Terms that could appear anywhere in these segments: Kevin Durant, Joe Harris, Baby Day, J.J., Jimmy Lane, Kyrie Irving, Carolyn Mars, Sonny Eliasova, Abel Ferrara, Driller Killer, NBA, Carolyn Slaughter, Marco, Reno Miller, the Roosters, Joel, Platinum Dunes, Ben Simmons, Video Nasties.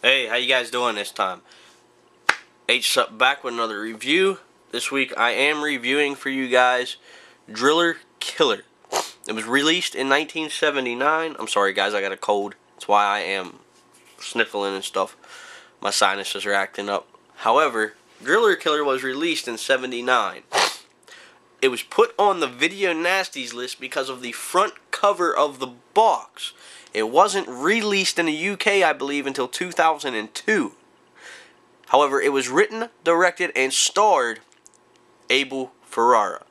Hey, how you guys doing this time? H-Sup back with another review. This week I am reviewing for you guys Driller Killer. It was released in 1979. I'm sorry guys, I got a cold. That's why I am sniffling and stuff. My sinuses are acting up. However, Driller Killer was released in 79. It was put on the Video Nasties list because of the front cover of the box. It wasn't released in the UK, I believe, until 2002. However, it was written, directed, and starred Abel Ferrara,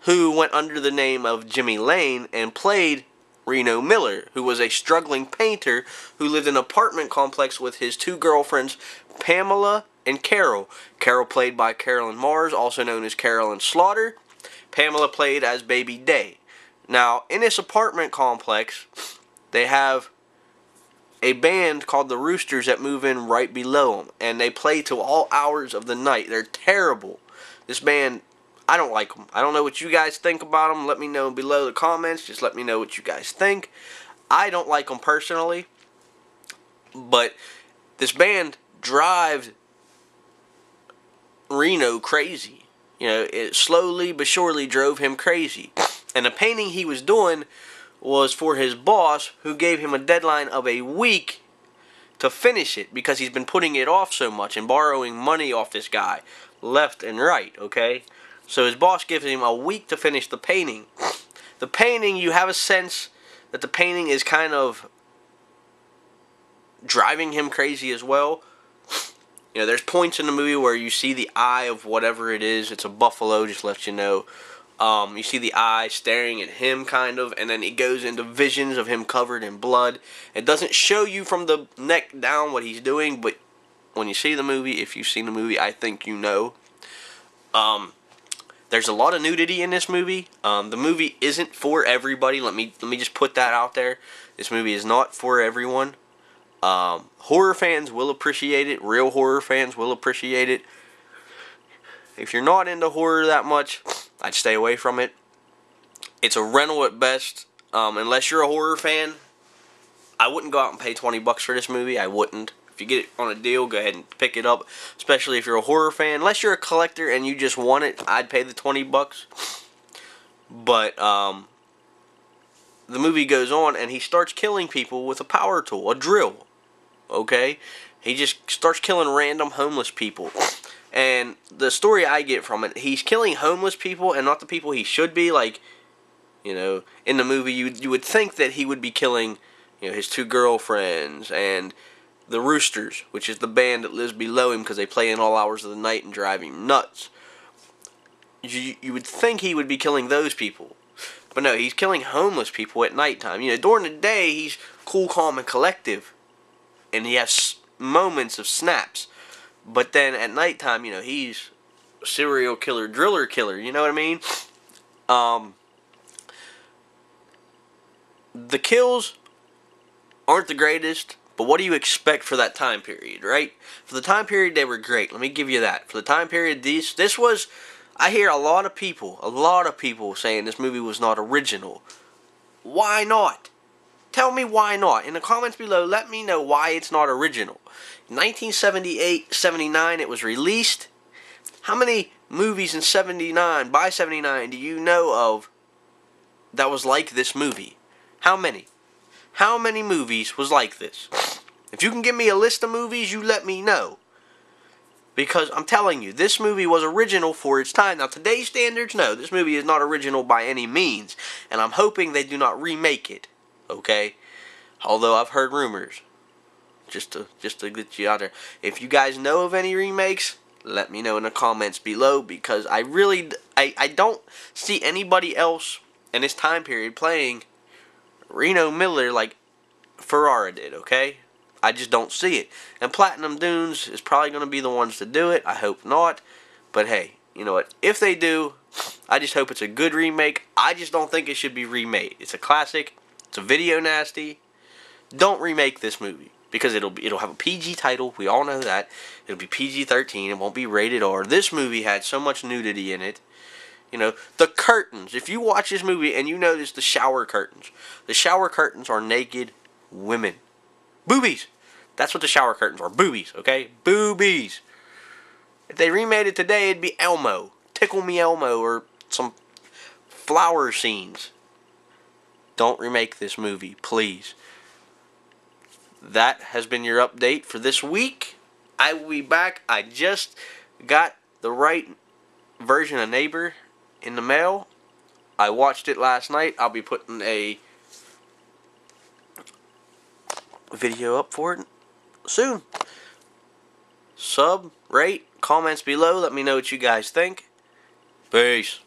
who went under the name of Jimmy Lane and played Reno Miller, who was a struggling painter who lived in an apartment complex with his two girlfriends, Pamela and Carol. Carol played by Carolyn Mars, also known as Carolyn Slaughter. Pamela played as Baby Day. Now, in this apartment complex, they have a band called the Roosters that move in right below them, and they play to all hours of the night. They're terrible. This band, I don't like them. I don't know what you guys think about them. Let me know below the comments. Just let me know what you guys think. I don't like them personally, but this band drives Reno crazy. You know, it slowly but surely drove him crazy. And the painting he was doing was for his boss, who gave him a deadline of a week to finish it because he's been putting it off so much and borrowing money off this guy left and right, okay? So his boss gives him a week to finish the painting. The painting, you have a sense that the painting is kind of driving him crazy as well. You know, there's points in the movie where you see the eye of whatever it is. It's a buffalo, just let you know. You see the eye staring at him, kind of, and then it goes into visions of him covered in blood. It doesn't show you from the neck down what he's doing, but when you see the movie, if you've seen the movie, I think you know. There's a lot of nudity in this movie. The movie isn't for everybody. Let me just put that out there. This movie is not for everyone. Horror fans will appreciate it. Real horror fans will appreciate it. If you're not into horror that much, I'd stay away from it. It's a rental at best. Unless you're a horror fan, I wouldn't go out and pay $20 for this movie. I wouldn't. If you get it on a deal, go ahead and pick it up. Especially if you're a horror fan. Unless you're a collector and you just want it, I'd pay the $20. But the movie goes on and he starts killing people with a power tool, a drill. Okay, he just starts killing random homeless people, and the story I get from it, he's killing homeless people and not the people he should be. Like, you know, in the movie, you would think that he would be killing, you know, his two girlfriends and the Roosters, which is the band that lives below him because they play in all hours of the night and drive him nuts. You would think he would be killing those people, but no, he's killing homeless people at nighttime. You know, during the day he's cool, calm, and collective, and he has moments of snaps. But then at nighttime, you know, he's a serial killer, driller killer. You know what I mean? The kills aren't the greatest, but what do you expect for that time period, right? For the time period, they were great. Let me give you that. For the time period, this was... I hear a lot of people saying this movie was not original. Why not? Tell me why not. In the comments below, let me know why it's not original. 1978, 79, it was released. How many movies in 79, by 79, do you know of that was like this movie? How many? How many movies was like this? If you can give me a list of movies, you let me know. Because I'm telling you, this movie was original for its time. Now, today's standards, no, this movie is not original by any means. And I'm hoping they do not remake it. Okay, although I've heard rumors, just to get you out there, if you guys know of any remakes, let me know in the comments below, because I really, I don't see anybody else in this time period playing Reno Miller like Ferrara did, okay? I just don't see it, and Platinum Dunes is probably going to be the ones to do it. I hope not, but hey, you know what, if they do, I just hope it's a good remake. I just don't think it should be remade. It's a classic. It's a video nasty. Don't remake this movie, because it'll have a PG title. We all know that. It'll be PG-13. It won't be rated R. This movie had so much nudity in it. You know, the curtains. If you watch this movie and you notice the shower curtains are naked women. Boobies. That's what the shower curtains were. Boobies, okay? Boobies. If they remade it today, it'd be Elmo. Tickle Me Elmo or some flower scenes. Don't remake this movie, please. That has been your update for this week. I will be back. I just got the right version of Neighbor in the mail. I watched it last night. I'll be putting a video up for it soon. Sub, rate, comments below. Let me know what you guys think. Peace.